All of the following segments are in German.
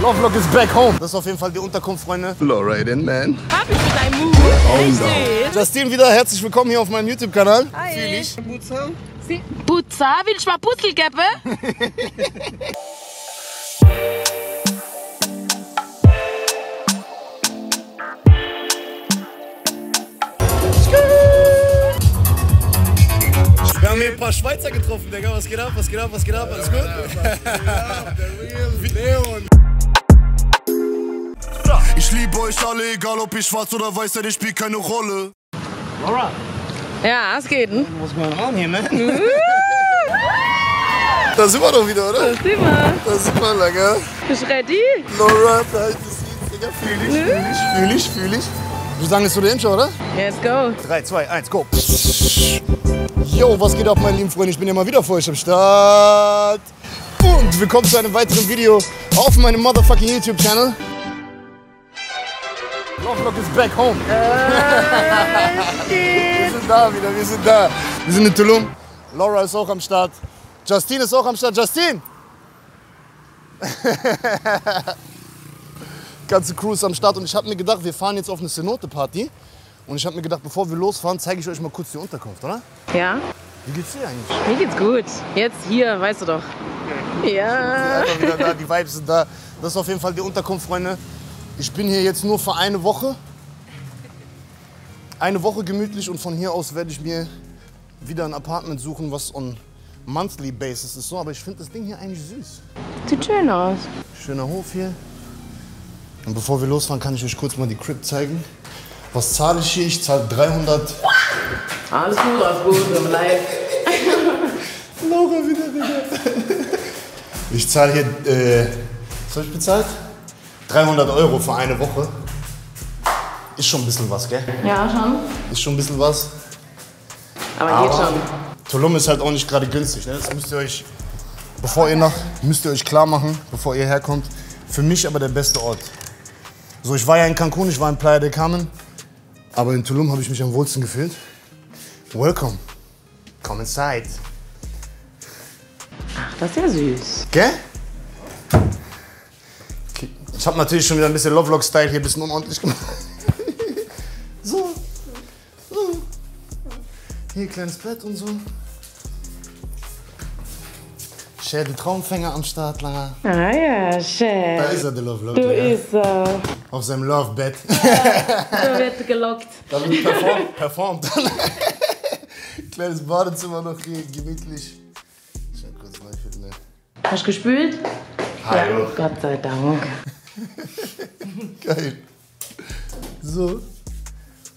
Lovelock is back home. Das ist auf jeden Fall die Unterkunft, Freunde. Laura, den Man. Hab ich mit einem Move. Richtig. Justine wieder, herzlich willkommen hier auf meinem YouTube-Kanal. Hi. Fühl ich. Putzer. Putzer? Will ich mal Puzzle geben? Wir haben hier ein paar Schweizer getroffen, Digga. Was geht ab, was geht ab, was geht ab? Alles gut? Der real Leon. Ich liebe euch alle, egal ob ihr schwarz oder weiß seid, ich spiele keine Rolle. Laura. Ja, es geht, ne? Muss man ran hier, ne? Da sind wir doch wieder, oder? Da sind wir. Da sind wir, Digga. Bist du ready? Laura, da ist es jetzt, Digga. Fühl ich, fühl ich, fühl ich, fühl ich. Du sagst du den Intro, oder? Let's go. 3, 2, 1, go. Yo, was geht ab, meine lieben Freunde? Ich bin ja mal wieder für euch am Start. Und willkommen zu einem weiteren Video auf meinem motherfucking YouTube-Channel. Lovelock is back home. Wir sind da wieder, wir sind da. Wir sind in Tulum. Laura ist auch am Start. Justine ist auch am Start. Justine! Ganze Crew ist am Start und ich habe mir gedacht, wir fahren jetzt auf eine Cenote-Party. Und ich habe mir gedacht, bevor wir losfahren, zeige ich euch mal kurz die Unterkunft, oder? Ja. Wie geht's dir eigentlich? Mir geht's gut. Jetzt hier, weißt du doch. Okay. Ja. Ich bin einfach wieder da, die Vibes sind da. Das ist auf jeden Fall die Unterkunft, Freunde. Ich bin hier jetzt nur für eine Woche. Eine Woche gemütlich und von hier aus werde ich mir wieder ein Apartment suchen, was on monthly basis ist. So, aber ich finde das Ding hier eigentlich süß. Sieht schön aus. Schöner Hof hier. Und bevor wir losfahren, kann ich euch kurz mal die Crib zeigen. Was zahle ich hier? Ich zahle 300. Alles gut, wir bleiben. Laura wieder, Digga. Ich zahle hier, was habe ich bezahlt? 300 Euro für eine Woche. Ist schon ein bisschen was, gell? Ja, schon. Ist schon ein bisschen was. Aber geht schon. Tulum ist halt auch nicht gerade günstig, ne? Das müsst ihr euch, müsst ihr euch klar machen, bevor ihr herkommt. Für mich aber der beste Ort. So, ich war ja in Cancun, ich war in Playa del Carmen. Aber in Tulum habe ich mich am wohlsten gefühlt. Welcome. Come inside. Ach, das ist ja süß. Gell? Okay. Ich habe natürlich schon wieder ein bisschen Lovelock-Style hier, ein bisschen unordentlich gemacht. So. So. Hier ein kleines Bett und so. Schön, den Traumfänger am Start, Langer. Ah ja, schön. Da ist er, der Lovelock. Du ist er. Auf seinem Lovebett. Ja, du wird gelockt. Da wird performt. Kleines Badezimmer noch hier, gemütlich. Ich hab kurz Leifel, ne? Hast du gespült? Hallo. Ja, Gott sei Dank. Geil. So.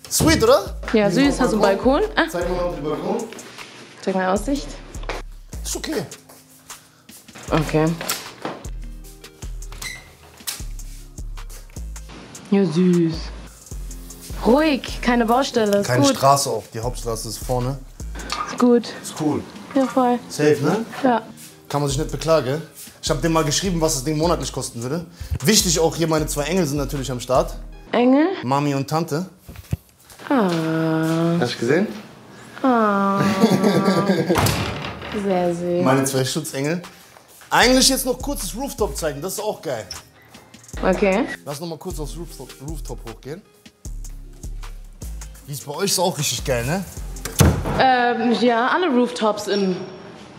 Sweet, oder? Ja, hier süß. Hast du einen Balkon? Ah. Zeig mal auf den Balkon. Zeig mal Aussicht. Ist okay. Okay. Ja, süß. Ruhig, keine Baustelle. Ist keine gut. Straße auf, die Hauptstraße ist vorne. Ist gut. Ist cool. Ja, voll. Safe, ne? Ja. Kann man sich nicht beklagen. Ich habe dem mal geschrieben, was das Ding monatlich kosten würde. Wichtig auch hier, meine zwei Engel sind natürlich am Start. Engel? Mami und Tante. Ah. Hast du gesehen? Ah. Sehr süß. Meine zwei Schutzengel. Eigentlich jetzt noch kurzes Rooftop zeigen, das ist auch geil. Okay. Lass noch mal kurz aufs Rooftop hochgehen. Wie ist bei euch, ist auch richtig geil, ne? Ja, alle Rooftops in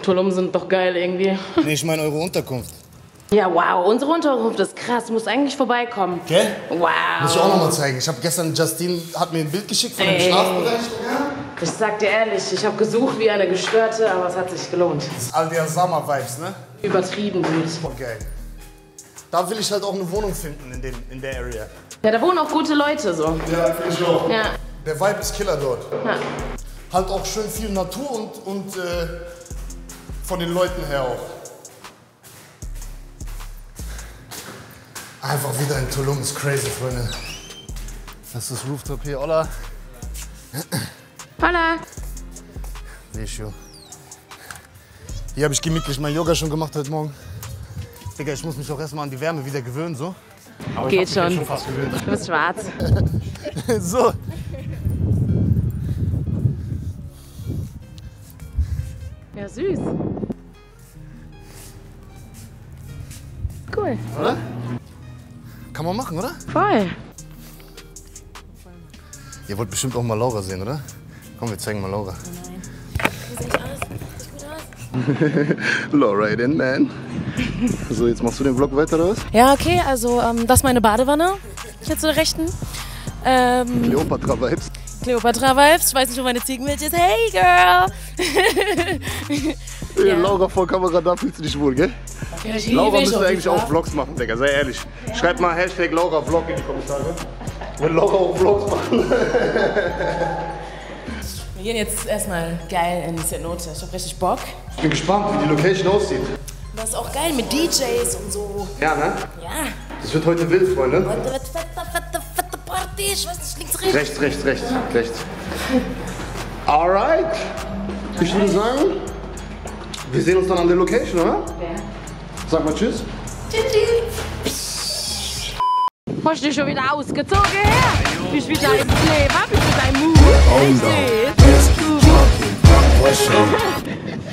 Tulum sind doch geil irgendwie. Nee, ich meine eure Unterkunft. Ja, wow, unsere Unterkunft ist krass, du musst eigentlich vorbeikommen. Okay? Wow. Muss ich auch noch mal zeigen. Ich habe gestern, Justine hat mir ein Bild geschickt von dem Schlafbereich. Ich sag dir ehrlich, ich habe gesucht wie eine Gestörte, aber es hat sich gelohnt. Das ist all der Summer-Vibes, ne? Übertrieben gut. Okay. Da will ich halt auch eine Wohnung finden in der Area. Ja, da wohnen auch gute Leute so. Ja, finde ich auch. Ja. Der Vibe ist Killer dort. Ja. Halt auch schön viel Natur und von den Leuten her auch. Einfach wieder in Tulum ist crazy, Freunde. Das ist Rooftop hier, Olla. Hola. Hier habe ich gemütlich mein Yoga schon gemacht heute Morgen. Digga, ich muss mich auch erstmal an die Wärme wieder gewöhnen, so. Aber geht schon. Schon fast gewöhnt. Du bist schwarz. So. Ja, süß. Cool. Oder? Kann man machen, oder? Voll. Ihr wollt bestimmt auch mal Laura sehen, oder? Komm, wir zeigen mal Laura. Nein. Sieht nicht aus. Sieht gut aus. Laura, den Man. So, jetzt machst du den Vlog weiter, oder was? Ja, okay, also das ist meine Badewanne. Hier zur rechten. Kleopatra-Vibes. Kleopatra-Vibes. Ich weiß nicht, wo meine Ziegenmilch ist. Hey, Girl! Ja. Laura vor Kamera, da fühlst du dich wohl, gell? Ja, Laura müsste eigentlich auch Vlogs machen, Digga, sei ehrlich. Ja. Schreibt mal Hashtag Laura Vlog in die Kommentare. Wenn Laura auch Vlogs macht. Wir gehen jetzt erstmal geil in die Cenote. Ich hab richtig Bock. Ich bin gespannt, wie die Location aussieht. Das ist auch geil mit DJs und so. Ja, ne? Ja. Das wird heute wild, Freunde. Heute wird fette Party. Ich weiß nicht, links, rechts. Rechts. Ja. Rechts. Alright. Ich würde sagen, wir sehen uns dann an der Location, oder? Ja. Sag mal tschüss. Tschüss. Hast du dich schon wieder ausgezogen? Bist wieder im Kleber? Bist wieder im Mut?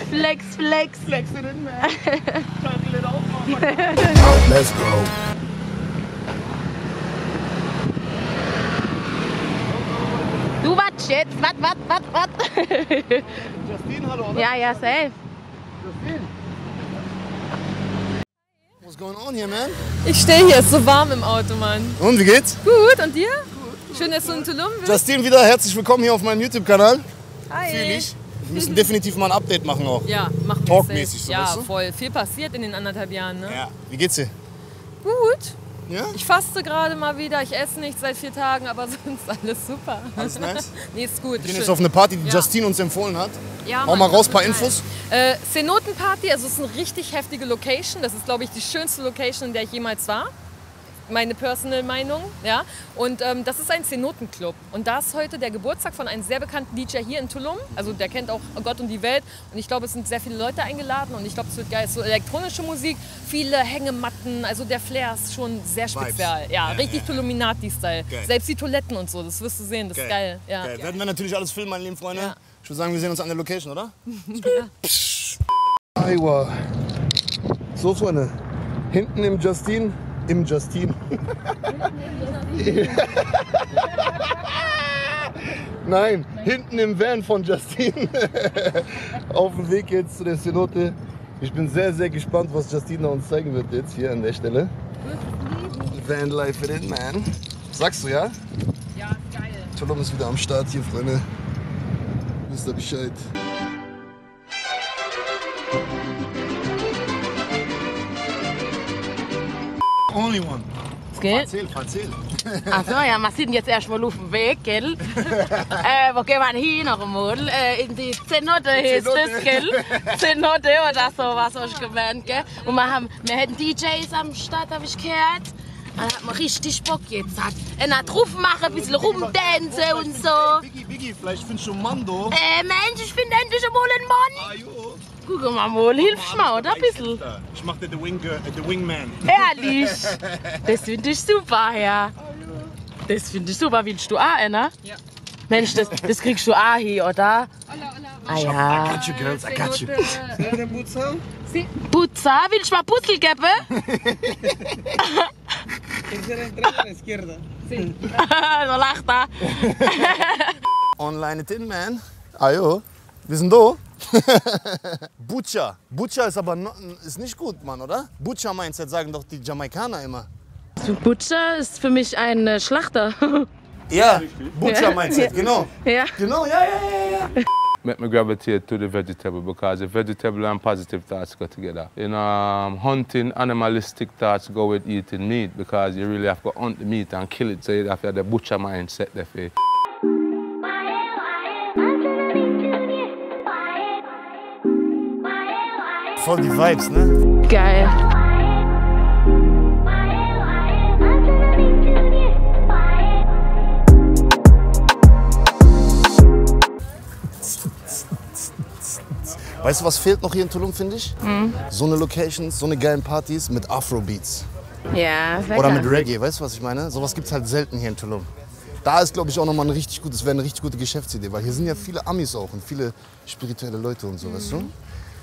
Flex in den Mann. Let's go. Du was jetzt? Was? Justine, hallo, oder? Ja, safe. Justine. What's going on here, man? Ich stehe hier, es ist so warm im Auto, Mann. Und, wie geht's? Gut, und dir? Gut. Schön, dass du in Tulum bist. Justine wieder, herzlich willkommen hier auf meinem YouTube-Kanal. Hi. Wir müssen definitiv mal ein Update machen auch. Ja, machen wir. Talkmäßig, so, weißt du? Voll. Viel passiert in den 1,5 Jahren, ne? Ja. Wie geht's dir? Gut. Ja? Ich faste gerade mal wieder, ich esse nichts seit 4 Tagen, aber sonst alles super. Alles nice? Nee, ist gut. Wir gehen jetzt auf eine Party, die Justine uns empfohlen hat. Ja, hau mal raus, ein paar Infos. Cenotenparty, also es ist eine richtig heftige Location. Das ist, glaube ich, die schönste Location, in der ich jemals war. Meine personal Meinung, ja. Und das ist ein Cenotenclub. Und da ist heute der Geburtstag von einem sehr bekannten DJ hier in Tulum. Also der kennt auch Gott und die Welt. Und ich glaube, es sind sehr viele Leute eingeladen. Und ich glaube, es wird geil. So elektronische Musik, viele Hängematten. Also der Flair ist schon sehr spezial. Ja, richtig Tuluminati-Style. Selbst die Toiletten und so, das wirst du sehen. Das ist geil. Ja. Geil. Werden wir natürlich alles filmen, meine lieben Freunde. Ja. Ich würde sagen, wir sehen uns an der Location, oder? Ja. Iowa. So, Freunde. Hinten im Justine. Im Justine. Nein, hinten im Van von Justine. Auf dem Weg jetzt zu der Cenote. Ich bin sehr, sehr gespannt, was Justine uns zeigen wird jetzt hier an der Stelle. Van Life for it, man. Sagst du ja? Ja, geil. Tulum ist wieder am Start hier, Freunde. Wisst ihr Bescheid. Only one. Erzähl. Achso, ja, wir sind jetzt erstmal auf dem Weg, gell? Wo gehen wir hin noch einmal? In die Cenote heißt das, gell? Cenote oder so, was habe ich gemeint, gell? Und wir hätten DJs am Start, habe ich gehört. Da hat man richtig Bock jetzt. Einen drauf machen, ein bisschen rumdanzen und so. Biggie, vielleicht findest du einen Mann da. Mensch, ich finde endlich mal einen Mann. Ah, jo. Guck mal, hilfst du mir, oder? Ein bisschen. Ich mach dir den Wingman. Ehrlich? Das finde ich super, ja. Das finde ich super. Willst du auch einer? Ja. Mensch, das kriegst du auch hier, oder? Ah ja. I got you, girls, I got you. Putza? Willst du mal Puzzle geben? So lacht er. Online Tin Man. Ah jo. Wir sind da. Butcher. Butcher ist aber ist nicht gut, Mann, oder? Butcher-Mindset sagen doch die Jamaikaner immer. Butcher ist für mich ein Schlachter. Ja, Butcher-Mindset, genau. Ja. Genau. Make me gravitate to the vegetable because the vegetable and positive thoughts go together. You know, hunting, animalistic thoughts go with eating meat because you really have to hunt the meat and kill it, so you have to have the Butcher-Mindset there for you. Voll die Vibes, ne? Geil. Weißt du, was fehlt noch hier in Tulum, finde ich? Mhm. So eine Locations, so eine geilen Partys mit Afro Beats. Ja, sehr oder mit Reggae, weißt du, was ich meine? Sowas gibt's halt selten hier in Tulum. Da ist, glaube ich, auch nochmal ein richtig gutes, wäre eine richtig gute Geschäftsidee, weil hier sind ja viele Amis auch und viele spirituelle Leute und so, weißt du?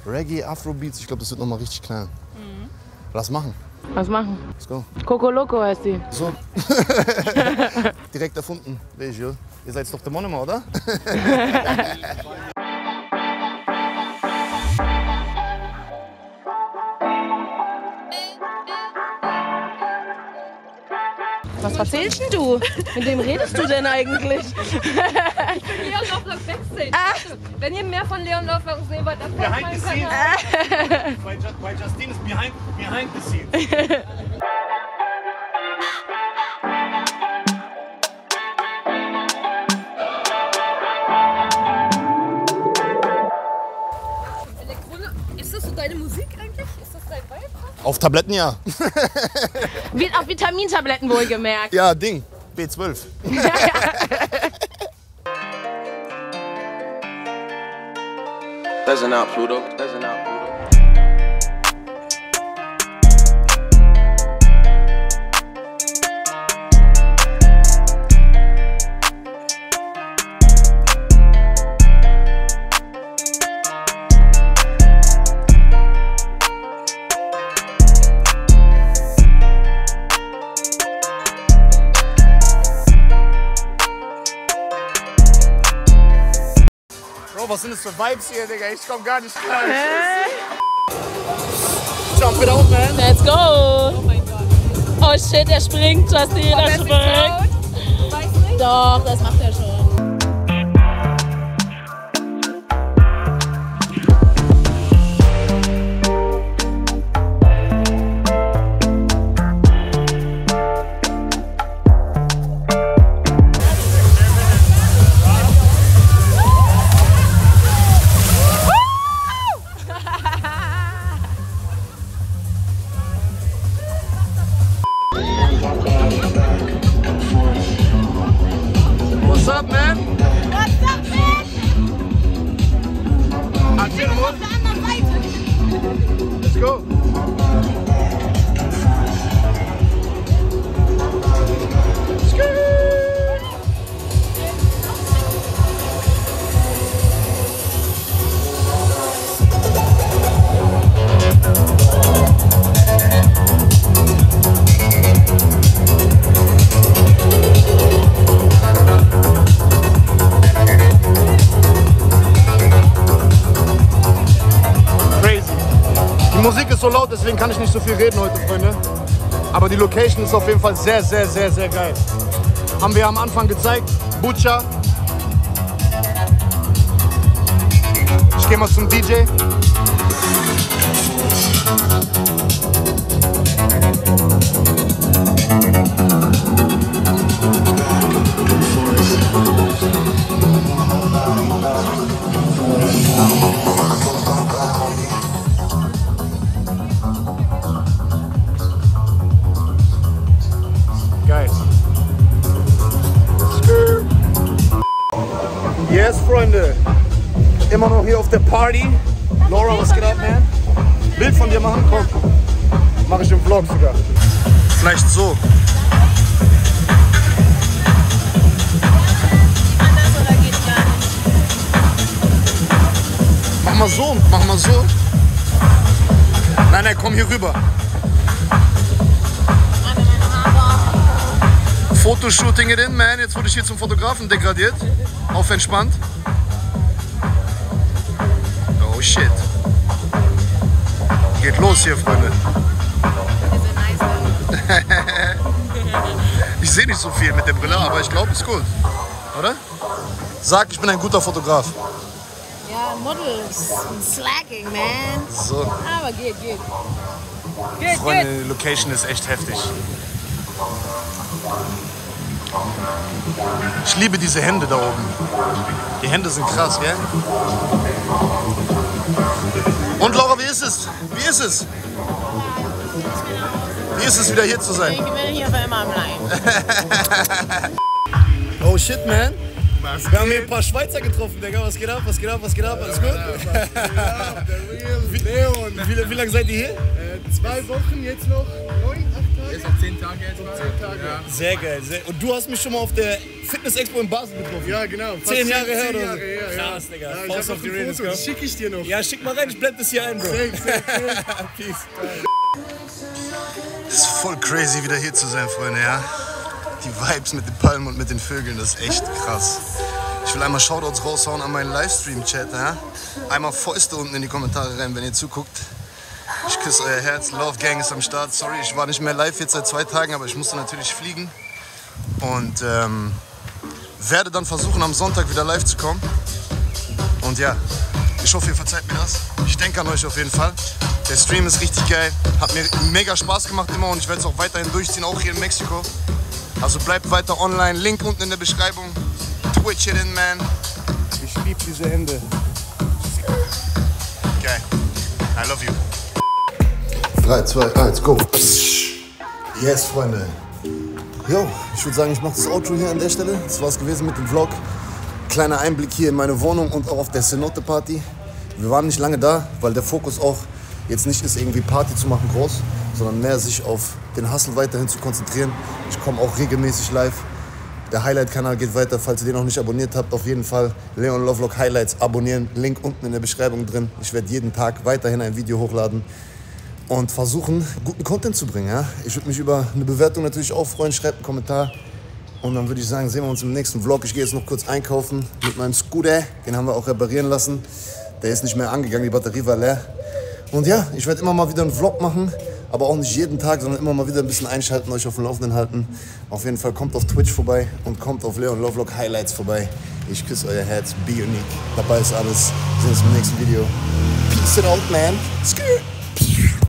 Reggae, Afrobeats, ich glaube, das wird nochmal richtig knallen. Lass machen. Was machen? Let's go. Coco Loco heißt die. So. Direkt erfunden, Regio. Ihr seid doch der Monomer, oder? Was erzählst denn du? Mit wem redest du denn eigentlich? Leon Lovelock Backstage. Ah. Wenn ihr mehr von Leon Lovelock sehen wollt, dann behind the scenes. Bei Justine ist behind the scenes. Auf Tabletten, ja. Auf Vitamintabletten wohlgemerkt. Ja, Ding. B12. Das ist ein Pluto. Das ist ein Pluto. Was sind das für Vibes hier, Digga? Ich komm gar nicht klar. Jump it out, man. Let's go. Oh mein Gott. Oh shit, er springt, Justine, er springt. Du weißt nicht? Doch, das macht er schon. So laut, deswegen kann ich nicht so viel reden heute, Freunde. Aber die Location ist auf jeden Fall sehr, sehr, sehr, sehr geil. Haben wir am Anfang gezeigt. Butcher. Ich gehe mal zum DJ. Yes, Freunde, immer noch hier auf der Party. Laura, was geht ab, man? Bild von dir machen, komm. Mach ich im Vlog sogar. Vielleicht so. Anders oder geht gar nicht. Mach mal so, mach mal so. Nein, nein, komm hier rüber. Fotoshooting it in, man. Jetzt wurde ich hier zum Fotografen degradiert. Auf entspannt. Oh shit. Geht los hier, Freunde. Ich sehe nicht so viel mit der Brille, aber ich glaube, ist gut. Oder? Sag, ich bin ein guter Fotograf. Ja, Models und Slacking, man. So. Aber geht, geht. Freunde, die Location ist echt heftig. Ich liebe diese Hände da oben. Die Hände sind krass, gell? Und Laura, wie ist es? Wie ist es? Wie ist es, wieder hier zu sein? Ich bin hier für immer am Leiden. Oh shit, man. Wir haben hier ein paar Schweizer getroffen, Digga. Was geht ab? Was geht ab? Was geht ab? Alles gut? Wie lange seid ihr hier? 2 Wochen jetzt noch. 10 Tage jetzt mal. 10 Tage. Ja. Sehr geil. Und du hast mich schon mal auf der Fitness-Expo in Basel getroffen. Ja, genau. 10 Jahre her oder so. Her, krass, ja. Digga. Ja, ich hab auf die Fotos, das schick ich dir noch. Ja, schick mal rein, ich blende das hier ein, Bro. Safe, safe, safe. Peace. voll crazy, wieder hier zu sein, Freunde, ja? Die Vibes mit den Palmen und mit den Vögeln, das ist echt krass. Ich will einmal Shoutouts raushauen an meinen Livestream-Chat, ja? Einmal Fäuste unten in die Kommentare rein, wenn ihr zuguckt. Ich küsse euer Herz, Love Gang ist am Start. Sorry, ich war nicht mehr live jetzt seit 2 Tagen, aber ich musste natürlich fliegen. Und werde dann versuchen, am Sonntag wieder live zu kommen. Und ja, ich hoffe, ihr verzeiht mir das. Ich denke an euch auf jeden Fall. Der Stream ist richtig geil. Hat mir mega Spaß gemacht immer und ich werde es auch weiterhin durchziehen, auch hier in Mexiko. Also bleibt weiter online. Link unten in der Beschreibung. Twitch it in, man. Ich liebe diese Hände. Geil. I love you. 3, 2, 1, go. Yes, Freunde. Jo, ich würde sagen, ich mache das Outro hier an der Stelle. Das war's gewesen mit dem Vlog. Kleiner Einblick hier in meine Wohnung und auch auf der Cenote Party. Wir waren nicht lange da, weil der Fokus auch jetzt nicht ist, irgendwie Party zu machen groß, sondern mehr sich auf den Hustle weiterhin zu konzentrieren. Ich komme auch regelmäßig live. Der Highlight-Kanal geht weiter. Falls ihr den noch nicht abonniert habt, auf jeden Fall Leon Lovelock Highlights abonnieren. Link unten in der Beschreibung drin. Ich werde jeden Tag weiterhin ein Video hochladen und versuchen, guten Content zu bringen. Ja? Ich würde mich über eine Bewertung natürlich auch freuen. Schreibt einen Kommentar. Und dann würde ich sagen, sehen wir uns im nächsten Vlog. Ich gehe jetzt noch kurz einkaufen mit meinem Scooter. Den haben wir auch reparieren lassen. Der ist nicht mehr angegangen, die Batterie war leer. Und ja, ich werde immer mal wieder einen Vlog machen. Aber auch nicht jeden Tag, sondern immer mal wieder ein bisschen einschalten, euch auf dem Laufenden halten. Auf jeden Fall kommt auf Twitch vorbei und kommt auf Leon Lovelock Highlights vorbei. Ich küsse euer Herz. Be unique. Dabei ist alles. Wir sehen uns im nächsten Video. Peace and out, man. Skrrr.